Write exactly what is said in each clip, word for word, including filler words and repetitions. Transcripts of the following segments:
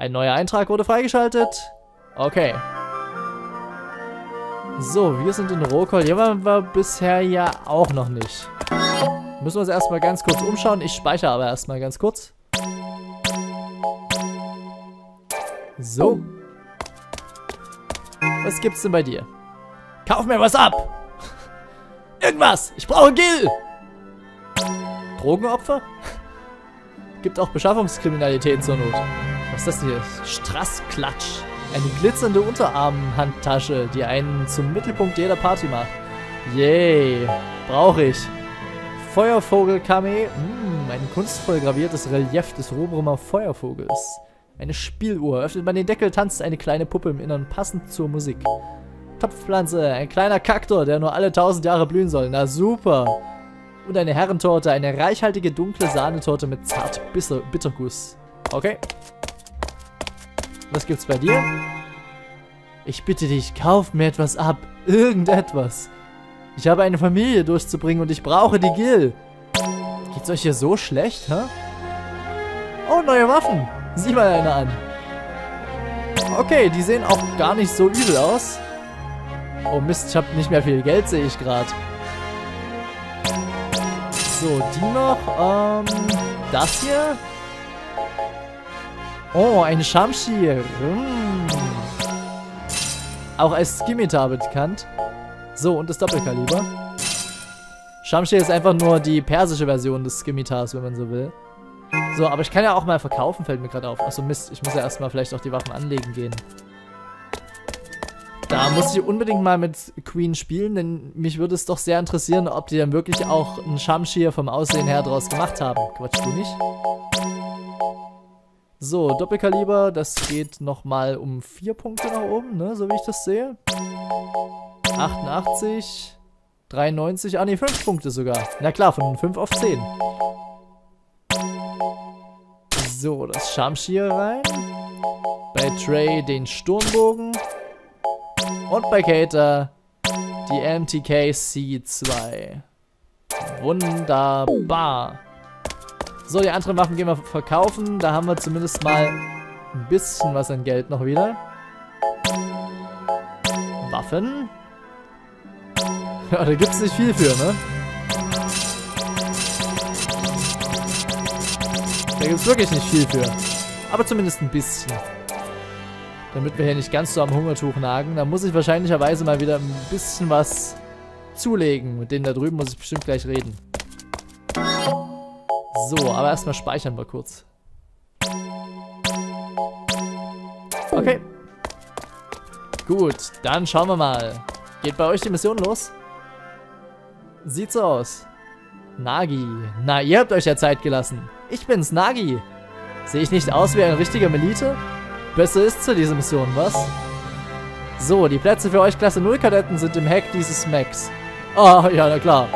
Ein neuer Eintrag wurde freigeschaltet. Okay. So, wir sind in Rokol. Hier waren wir bisher ja auch noch nicht. Müssen wir uns erstmal ganz kurz umschauen. Ich speichere aber erstmal ganz kurz. So. Was gibt's denn bei dir? Kauf mir was ab! Irgendwas! Ich brauche Gil! Drogenopfer? Gibt auch Beschaffungskriminalität zur Not. Was ist das hier? Straßklatsch. Eine glitzernde Unterarmhandtasche, die einen zum Mittelpunkt jeder Party macht. Yay. Brauche ich. Feuervogel-Kamee. Mm, ein kunstvoll graviertes Relief des Robrummer Feuervogels. Eine Spieluhr. Öffnet man den Deckel, tanzt eine kleine Puppe im Innern, passend zur Musik. Topfpflanze. Ein kleiner Kaktor, der nur alle tausend Jahre blühen soll. Na super. Und eine Herrentorte. Eine reichhaltige, dunkle Sahnetorte mit zart Bitterguss. Okay. Was gibt's bei dir? Ich bitte dich, kauf mir etwas ab. Irgendetwas. Ich habe eine Familie durchzubringen und ich brauche die Gil. Geht's euch hier so schlecht, hä? Oh, neue Waffen. Sieh mal eine an. Okay, die sehen auch gar nicht so übel aus. Oh Mist, ich habe nicht mehr viel Geld, sehe ich gerade. So, die noch. Ähm, das hier. Oh, ein Shamshir. Mm. Auch als Skimitar bekannt. So, und das Doppelkaliber. Shamshir ist einfach nur die persische Version des Skimitars, wenn man so will. So, aber ich kann ja auch mal verkaufen, fällt mir gerade auf. Achso, Mist, ich muss ja erstmal vielleicht auch die Waffen anlegen gehen. Da muss ich unbedingt mal mit Queen spielen, denn mich würde es doch sehr interessieren, ob die dann wirklich auch einen Shamshir vom Aussehen her draus gemacht haben. Quatschst du nicht? So, Doppelkaliber, das geht nochmal um vier Punkte nach oben, ne, so wie ich das sehe. achtundachtzig, dreiundneunzig, ah ne, fünf Punkte sogar. Na klar, von fünf auf zehn. So, das Shamshir rein. Bei Trey den Sturmbogen. Und bei Kater die M T K C zwei. Wunderbar. So, die anderen Waffen gehen wir verkaufen. Da haben wir zumindest mal ein bisschen was an Geld noch wieder. Waffen. Ja, da gibt es nicht viel für, ne? Da gibt es wirklich nicht viel für. Aber zumindest ein bisschen. Damit wir hier nicht ganz so am Hungertuch nagen. Da muss ich wahrscheinlicherweise mal wieder ein bisschen was zulegen. Mit denen da drüben muss ich bestimmt gleich reden. So, aber erstmal speichern wir kurz. Okay. Gut, dann schauen wir mal. Geht bei euch die Mission los? Sieht so aus. Nagi. Na, ihr habt euch ja Zeit gelassen. Ich bin's, Nagi. Sehe ich nicht aus wie ein richtiger Melite? Besser ist zu dieser Mission, was? So, die Plätze für euch Klasse null Kadetten sind im Heck dieses Mechs. Ah, ja, na klar.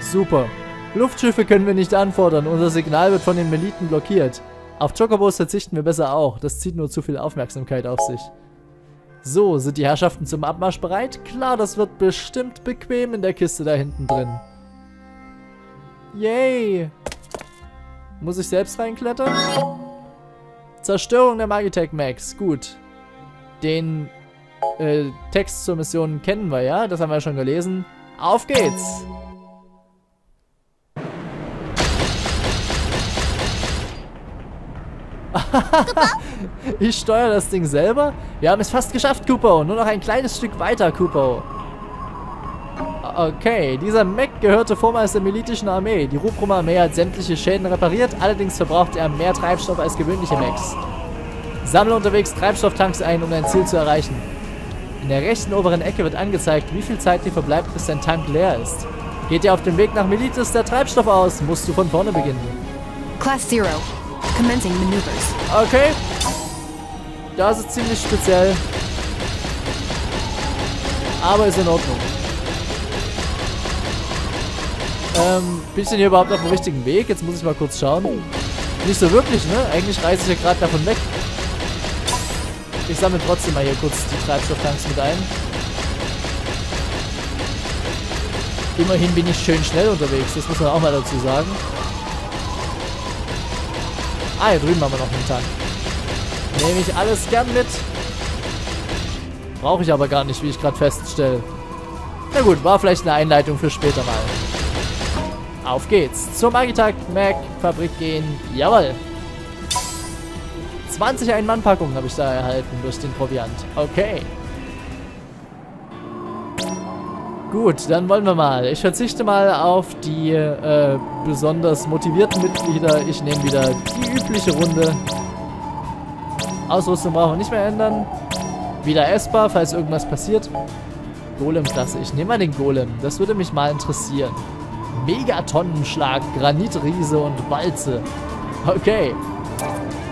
Super. Luftschiffe können wir nicht anfordern, unser Signal wird von den Meliten blockiert. Auf Chocobos verzichten wir besser auch, das zieht nur zu viel Aufmerksamkeit auf sich. So, sind die Herrschaften zum Abmarsch bereit? Klar, das wird bestimmt bequem in der Kiste da hinten drin. Yay! Muss ich selbst reinklettern? Zerstörung der Magitek-Mechs, gut. Den äh, Text zur Mission kennen wir ja, das haben wir ja schon gelesen. Auf geht's! Ich steuere das Ding selber. Wir haben es fast geschafft, Kupo. Nur noch ein kleines Stück weiter, Kupo. Okay, dieser Mech gehörte vormals der militischen Armee. Die Rubrum Armee hat sämtliche Schäden repariert, allerdings verbraucht er mehr Treibstoff als gewöhnliche Mechs. Sammle unterwegs Treibstofftanks ein, um dein Ziel zu erreichen. In der rechten oberen Ecke wird angezeigt, wie viel Zeit dir verbleibt, bis dein Tank leer ist. Geht dir auf dem Weg nach Militis der Treibstoff aus, musst du von vorne beginnen. Class Zero. Commencing maneuvers. Okay. Das ist ziemlich speziell. Aber ist in Ordnung. Ähm, bin ich denn hier überhaupt auf dem richtigen Weg? Jetzt muss ich mal kurz schauen. Nicht so wirklich, ne? Eigentlich reise ich ja gerade davon weg. Ich sammle trotzdem mal hier kurz die Treibstofftanks mit ein. Immerhin bin ich schön schnell unterwegs. Das muss man auch mal dazu sagen. Ah, hier drüben haben wir noch einen Tank. Nehme ich alles gern mit. Brauche ich aber gar nicht, wie ich gerade feststelle. Na gut, war vielleicht eine Einleitung für später mal. Auf geht's. Zur Magitek-Mech-Fabrik gehen. Jawohl. zwanzig Ein-Mann-Packungen habe ich da erhalten durch den Proviant. Okay. Gut, dann wollen wir mal. Ich verzichte mal auf die äh, besonders motivierten Mitglieder. Ich nehme wieder die übliche Runde. Ausrüstung brauchen wir nicht mehr ändern. Wieder Esper, falls irgendwas passiert. Golem-Klasse. Ich nehme mal den Golem. Das würde mich mal interessieren. Megatonnenschlag, Granitriese und Walze. Okay.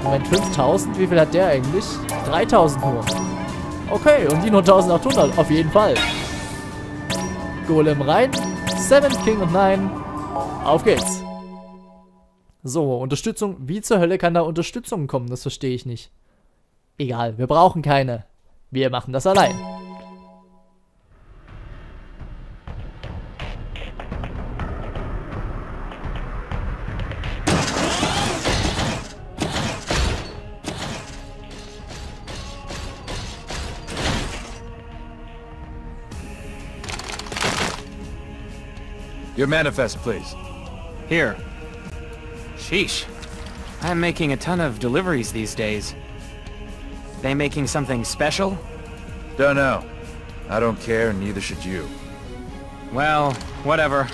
Moment, fünftausend. Wie viel hat der eigentlich? dreitausend nur. Okay, und die nur eintausendachthundert. Auf jeden Fall. Golem rein. Seventh King und Nine. Auf geht's. So, Unterstützung. Wie zur Hölle kann da Unterstützung kommen? Das verstehe ich nicht. Egal, wir brauchen keine. Wir machen das allein. Your manifest, please. Here. Sheesh. I'm making a ton of deliveries these days. They making something special? Don't know. I don't care, and neither should you. Well, whatever.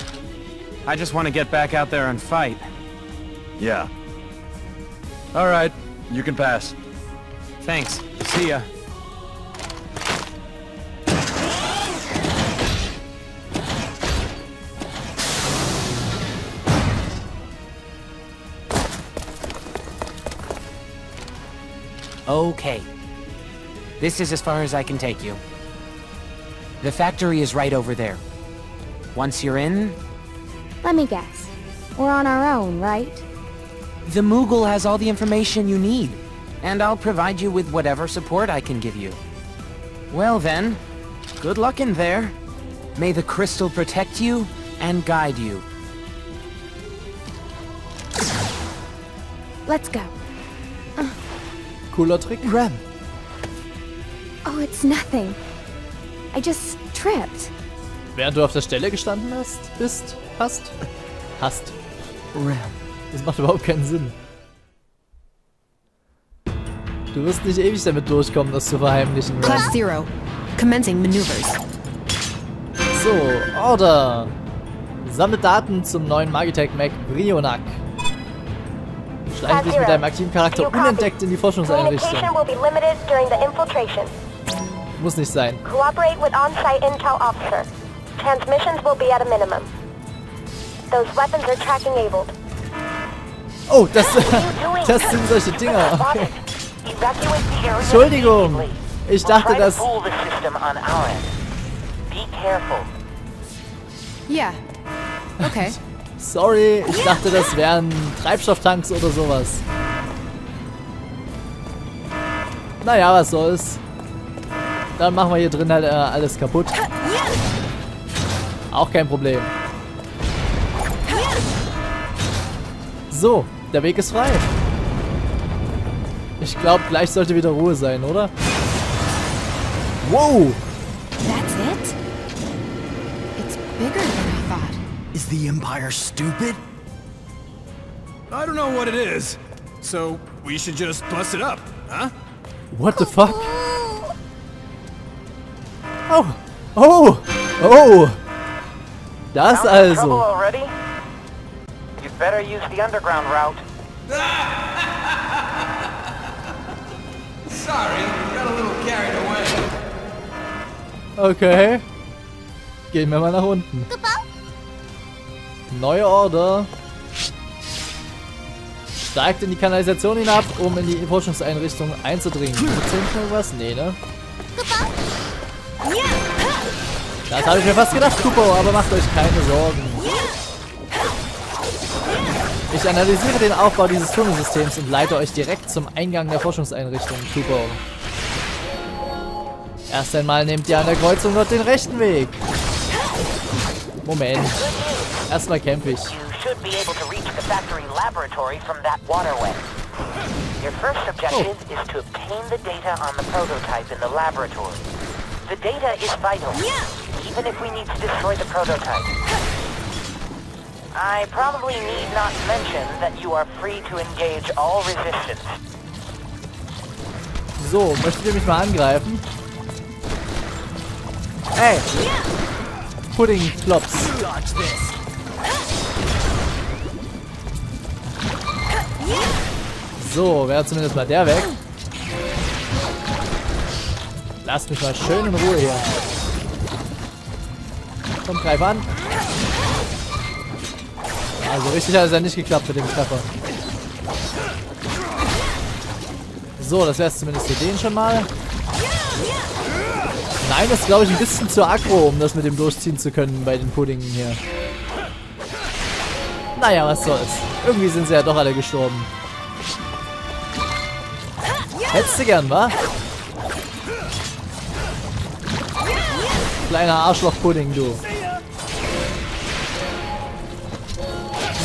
I just want to get back out there and fight. Yeah. All right. You can pass. Thanks. See ya. Okay. This is as far as I can take you. The factory is right over there. Once you're in... Let me guess. We're on our own, right? The Moogle has all the information you need, and I'll provide you with whatever support I can give you. Well then, good luck in there. May the crystal protect you and guide you. Let's go. Cooler Trick. Run. Oh, it's nothing. I just tripped. Während du auf der Stelle gestanden hast, bist, hast, hast. Run. Das macht überhaupt keinen Sinn. Du wirst nicht ewig damit durchkommen, das zu verheimlichen. Run. Class Zero. Commencing Maneuvers. So, Order. Sammelt Daten zum neuen Magitek-Mech Brionac. Schleichen dich mit deinem aktiven Charakter unentdeckt in die Forschungseinrichtung. Muss nicht sein. Oh, das, das sind solche Dinger. Okay. Entschuldigung. Ich dachte, dass... Ja, okay. Sorry, ich dachte, das wären Treibstofftanks oder sowas. Naja, was soll's. Dann machen wir hier drin halt äh, alles kaputt. Auch kein Problem. So, der Weg ist frei. Ich glaube, gleich sollte wieder Ruhe sein, oder? Wow! That's it? It's bigger than I thought. Is the Empire stupid? I don't know what it is, so we should just bust it up, huh? What the fuck? Oh! Oh! Oh! Das also! You'd better use the underground route. Sorry, got a little carried away. Okay. Gehen wir mal nach unten. Neue Order. Steigt in die Kanalisation hinab, um in die Forschungseinrichtung einzudringen. Oder was? Nee, ne? Das habe ich mir fast gedacht, Kupo, aber macht euch keine Sorgen. Ich analysiere den Aufbau dieses Tunnelsystems und leite euch direkt zum Eingang der Forschungseinrichtung, Kupo. Erst einmal nehmt ihr an der Kreuzung dort den rechten Weg. Moment. Erstmal kämpfe ich. Your first objective oh. is to obtain the data on the prototype in the laboratory. The data is vital, yeah. even if we need to destroy the prototype. I probably need not mention that you are free to engage all resistance. So, möchtet ihr mich mal angreifen? Ey! Pudding-Klops! So, wäre zumindest mal der weg. Lasst mich mal schön in Ruhe hier. Komm, greif an. Also richtig hat es ja nicht geklappt mit dem Treffer. So, das wäre es zumindest für den schon mal. Nein, das ist glaube ich ein bisschen zu aggro, um das mit dem durchziehen zu können bei den Puddingen hier. Naja, was soll's. Irgendwie sind sie ja doch alle gestorben. Hättest du gern, wa? Kleiner Arschloch-Pudding, du.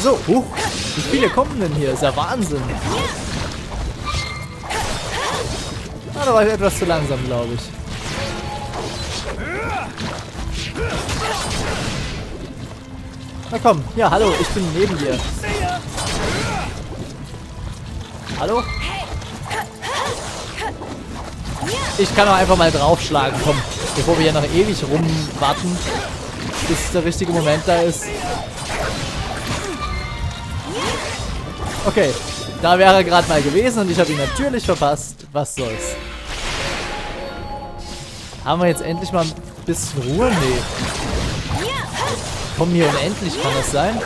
So, huch. Wie viele kommen denn hier? Ist ja Wahnsinn. Ah, da war ich etwas zu langsam, glaube ich. Na komm, ja, hallo, ich bin neben dir. Hallo? Ich kann auch einfach mal draufschlagen, komm. Bevor wir hier noch ewig rumwarten, bis der richtige Moment da ist. Okay, da wäre er gerade mal gewesen und ich habe ihn natürlich verpasst. Was soll's. Haben wir jetzt endlich mal ein bisschen Ruhe? Nee. Komm hier unendlich, kann das sein?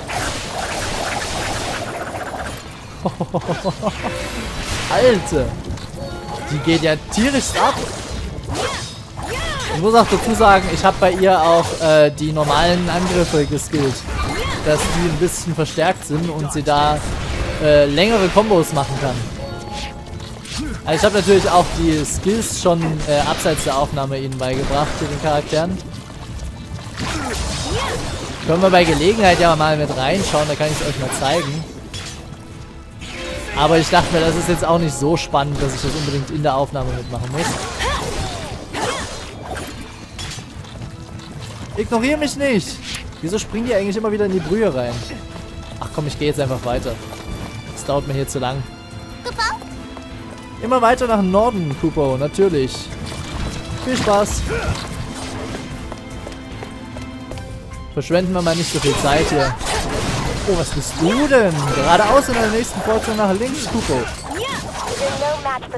Alter. Die geht ja tierisch ab. Ich muss auch dazu sagen, ich habe bei ihr auch äh, die normalen Angriffe geskillt. Dass die ein bisschen verstärkt sind und sie da äh, längere Kombos machen kann. Also ich habe natürlich auch die Skills schon äh, abseits der Aufnahme ihnen beigebracht, für den Charakteren. Können wir bei Gelegenheit ja mal mit reinschauen, da kann ich es euch mal zeigen. Aber ich dachte mir, das ist jetzt auch nicht so spannend, dass ich das unbedingt in der Aufnahme mitmachen muss. Ignoriere mich nicht! Wieso springen die eigentlich immer wieder in die Brühe rein? Ach komm, ich gehe jetzt einfach weiter. Das dauert mir hier zu lang. Immer weiter nach Norden, Kupo, natürlich. Viel Spaß! Verschwenden wir mal nicht so viel Zeit hier. Oh, was bist du denn? Geradeaus in der nächsten Portion nach links, Kupo.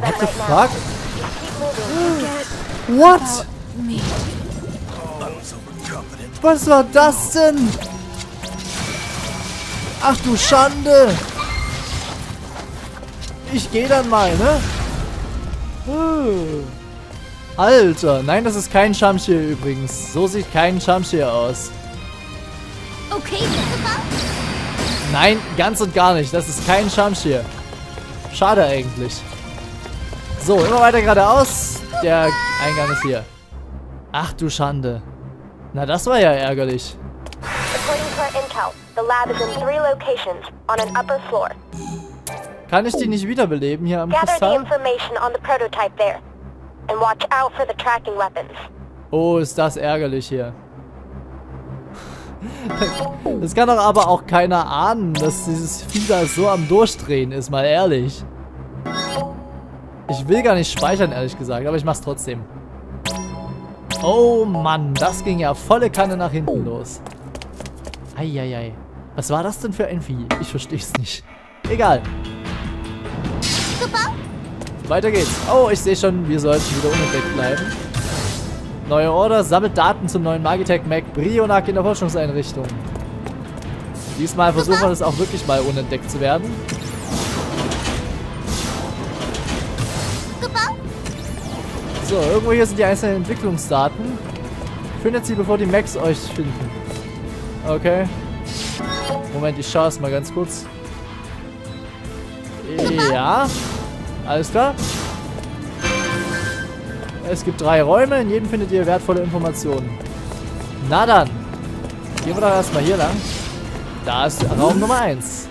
What the fuck? What? Was war das denn? Ach du Schande! Ich gehe dann mal, ne? Alter, nein, das ist kein Shamshir übrigens. So sieht kein Shamshir aus. Okay, nein, ganz und gar nicht. Das ist kein Shamshir. Schade eigentlich. So, immer weiter geradeaus. Der Eingang ist hier. Ach du Schande. Na, das war ja ärgerlich. Kann ich die nicht wiederbeleben hier am Kristall? Oh, ist das ärgerlich hier. Das kann doch aber auch keiner ahnen, dass dieses Vieh da so am Durchdrehen ist, mal ehrlich. Ich will gar nicht speichern, ehrlich gesagt, aber ich mach's trotzdem. Oh Mann, das ging ja volle Kanne nach hinten los. Eieiei. Was war das denn für ein Vieh? Ich versteh's nicht. Egal. Weiter geht's. Oh, ich sehe schon, wir sollten wieder unentdeckt bleiben. Neue Order, sammelt Daten zum neuen Magitek-Mech Brionac in der Forschungseinrichtung. Diesmal versuchen wir das auch wirklich mal unentdeckt zu werden. So, irgendwo hier sind die einzelnen Entwicklungsdaten. Findet sie, bevor die Mechs euch finden. Okay. Moment, ich schaue es mal ganz kurz. Ja, alles klar. Es gibt drei Räume, in jedem findet ihr wertvolle Informationen. Na dann, gehen wir doch erstmal hier lang. Da ist Raum Nummer eins.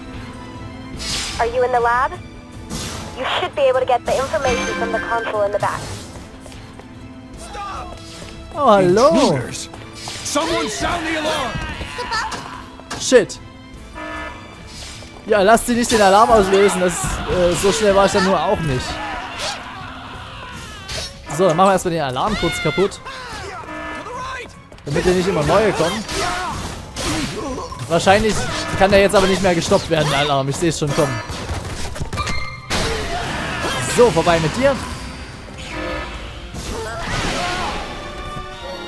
You should be able to get the information from the console in the back. Oh, hallo! Someone sound the alarm! Shit! Ja, lasst sie nicht den Alarm auslösen, das, äh, so schnell war ich dann nur auch nicht. So, dann machen wir erstmal den Alarm kurz kaputt. Damit hier nicht immer neue kommen. Wahrscheinlich kann der jetzt aber nicht mehr gestoppt werden, der Alarm. Ich sehe es schon kommen. So, vorbei mit dir.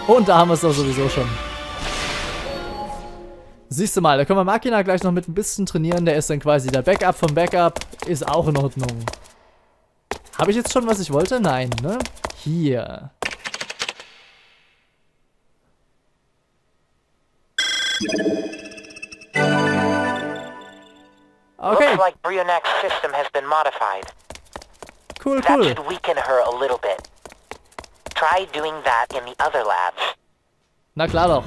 Und da haben wir es doch sowieso schon. Siehst du mal, da können wir Machina gleich noch mit ein bisschen trainieren. Der ist dann quasi der Backup vom Backup. Ist auch in Ordnung. Habe ich jetzt schon, was ich wollte? Nein, ne? Hier. Okay. Looks like Brionac System has been modified. Cool, cool. That should weaken her a little bit. Try doing that in the other labs. Na klar doch.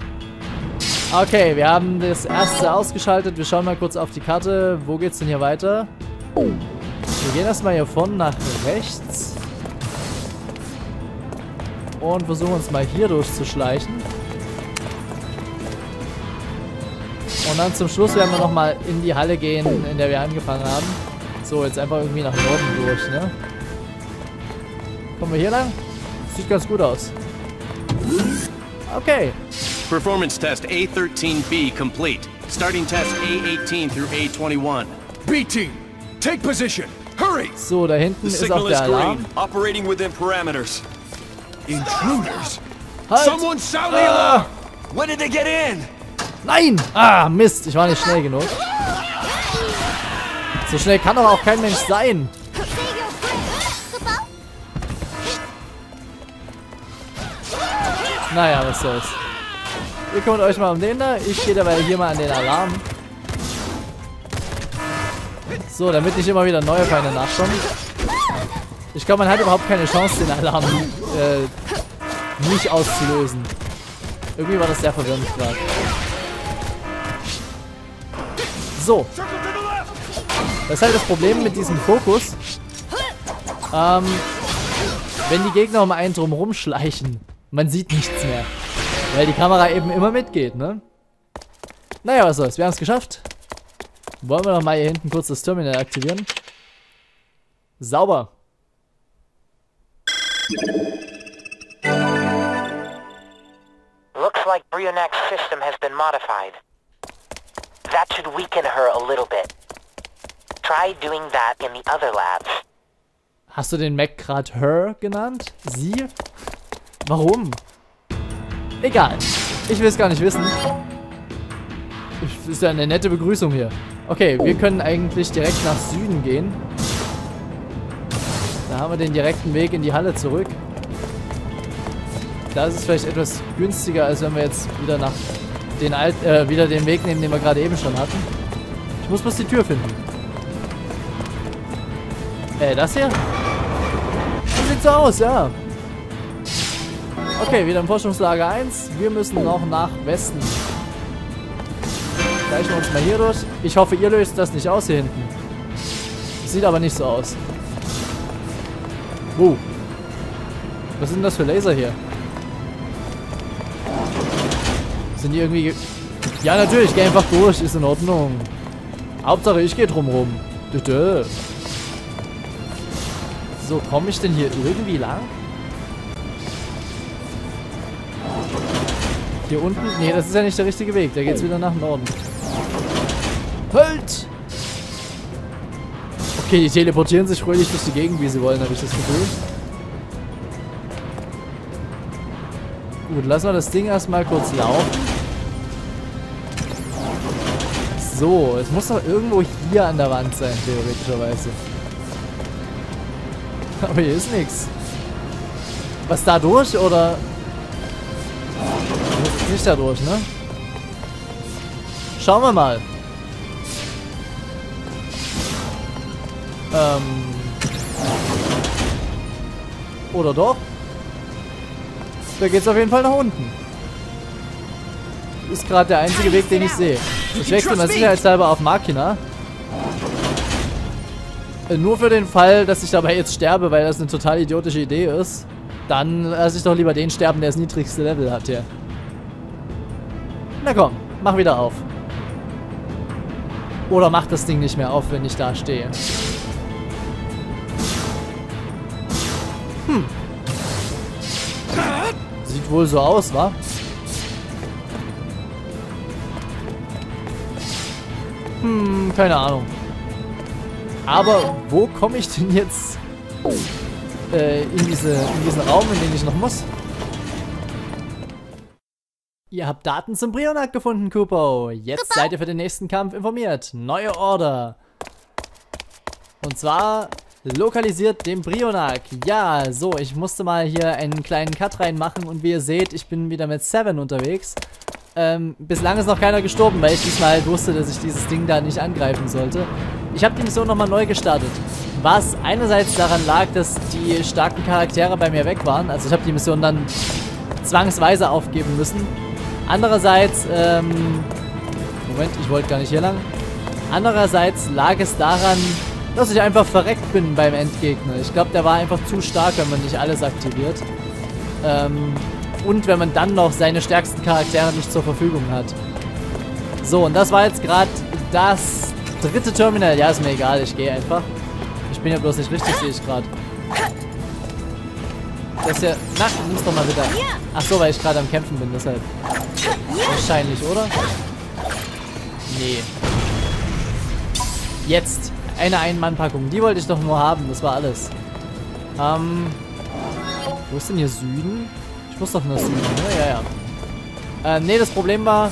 Okay, wir haben das erste ausgeschaltet. Wir schauen mal kurz auf die Karte. Wo geht's denn hier weiter? Wir gehen erstmal hier von nach rechts. Und versuchen uns mal hier durchzuschleichen. Und dann zum Schluss werden wir nochmal in die Halle gehen, in der wir angefangen haben. So, jetzt einfach irgendwie nach Norden durch, ne? Kommen wir hier lang? Sieht ganz gut aus. Okay. Performance Test A thirteen B complete. Starting Test A eighteen through A twenty-one. B-Team, take position. Hurry! So, da hinten ist auch der Alarm. Operating within parameters. Intruders. Halt. Someone sound the alarm. When did they get in? Nein! Ah, Mist, ich war nicht schnell genug. So schnell kann doch auch kein Mensch sein. Naja, was soll's. Ihr kümmert euch mal um den da. Ich gehe dabei hier mal an den Alarm. So, damit nicht immer wieder neue Feinde nachkommen. Ich glaube, man hat überhaupt keine Chance, den Alarm äh, nicht auszulösen. Irgendwie war das sehr verwirrend gerade. So. Das ist halt das Problem mit diesem Fokus. Ähm, wenn die Gegner um einen drumherum schleichen, man sieht nichts mehr. Weil die Kamera eben immer mitgeht, ne? Naja, was soll's. Wir haben es geschafft. Wollen wir nochmal hier hinten kurz das Terminal aktivieren? Sauber. Looks like Brionac's system has been modified. That should weaken her a little bit. Try doing that in the other labs. Hast du den Mac gerade her genannt? Sie? Warum? Egal. Ich will es gar nicht wissen. Das ist ja eine nette Begrüßung hier. Okay, wir können eigentlich direkt nach Süden gehen. Da haben wir den direkten Weg in die Halle zurück. Da ist es vielleicht etwas günstiger, als wenn wir jetzt wieder nach den alten, äh, wieder den Weg nehmen, den wir gerade eben schon hatten. Ich muss bloß die Tür finden. Äh, das hier? So sieht so aus, ja. Okay, wieder im Forschungslager eins. Wir müssen noch nach Westen. Gleichen wir uns mal hier durch. Ich hoffe, ihr löst das nicht aus hier hinten. Sieht aber nicht so aus. Uh. Was sind das für Laser hier? Sind die irgendwie... Ja, natürlich, geh einfach durch. Ist in Ordnung. Hauptsache, ich gehe drumrum. Bitte. So, komme ich denn hier irgendwie lang? Hier unten? Nee, das ist ja nicht der richtige Weg. Da geht's wieder nach Norden. Halt! Okay, die teleportieren sich fröhlich durch die Gegend, wie sie wollen, habe ich das Gefühl. Gut, lassen wir das Ding erstmal kurz laufen. So, es muss doch irgendwo hier an der Wand sein, theoretischerweise. Aber hier ist nichts. Was, da durch, oder... Nicht dadurch, ne? Schauen wir mal. Ähm. Oder doch? Da geht's auf jeden Fall nach unten. Ist gerade der einzige Weg, den ich sehe. Ich wechsle mal sicherheitshalber auf Machina. Nur für den Fall, dass ich dabei jetzt sterbe, weil das eine total idiotische Idee ist. Dann lasse ich doch lieber den sterben, der das niedrigste Level hat hier. Na komm, mach wieder auf. Oder mach das Ding nicht mehr auf, wenn ich da stehe. Hm. Sieht wohl so aus, wa? Hm, keine Ahnung. Aber wo komme ich denn jetzt äh, in, diese, in diesen Raum, in den ich noch muss? Ihr habt Daten zum Brionac gefunden, Kupo. Jetzt Kupo. seid ihr für den nächsten Kampf informiert. Neue Order. Und zwar lokalisiert den Brionac. Ja, so, ich musste mal hier einen kleinen Cut reinmachen und wie ihr seht, ich bin wieder mit Seven unterwegs. Ähm, bislang ist noch keiner gestorben, weil ich diesmal halt wusste, dass ich dieses Ding da nicht angreifen sollte. Ich habe die Mission nochmal neu gestartet. Was einerseits daran lag, dass die starken Charaktere bei mir weg waren. Also ich habe die Mission dann zwangsweise aufgeben müssen. Andererseits, ähm, Moment, ich wollte gar nicht hier lang. Andererseits lag es daran, dass ich einfach verreckt bin beim Endgegner. Ich glaube, der war einfach zu stark, wenn man nicht alles aktiviert. Ähm, und wenn man dann noch seine stärksten Charaktere nicht zur Verfügung hat. So, und das war jetzt gerade das dritte Terminal. Ja, ist mir egal, ich gehe einfach. Ich bin ja bloß nicht richtig, sehe ich gerade. Das hier. Na, nimm's doch mal wieder. Ach so, weil ich gerade am Kämpfen bin, deshalb. Wahrscheinlich, oder? Nee. Jetzt. Eine Ein-Mann-Packung. Die wollte ich doch nur haben. Das war alles. Ähm. Wo ist denn hier Süden? Ich muss doch nur Süden, ne? Ja, ja. Äh, nee, das Problem war,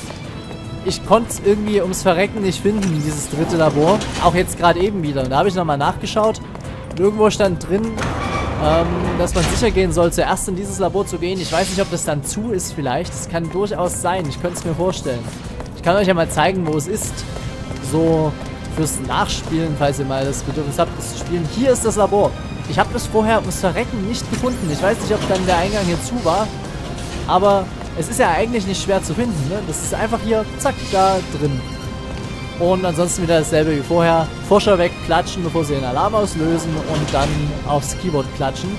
ich konnte es irgendwie ums Verrecken nicht finden, dieses dritte Labor. Auch jetzt gerade eben wieder. Und da habe ich nochmal nachgeschaut. Und irgendwo stand drin, Ähm, dass man sicher gehen soll, zuerst in dieses Labor zu gehen. Ich weiß nicht, ob das dann zu ist vielleicht. Das kann durchaus sein. Ich könnte es mir vorstellen. Ich kann euch ja mal zeigen, wo es ist. So fürs Nachspielen, falls ihr mal das Bedürfnis habt, das zu spielen. Hier ist das Labor. Ich habe das vorher ums Verrecken nicht gefunden. Ich weiß nicht, ob dann der Eingang hier zu war. Aber es ist ja eigentlich nicht schwer zu finden, ne? Das ist einfach hier, zack, da drin. Und ansonsten wieder dasselbe wie vorher. Forscher wegklatschen, bevor sie den Alarm auslösen und dann aufs Keyboard klatschen.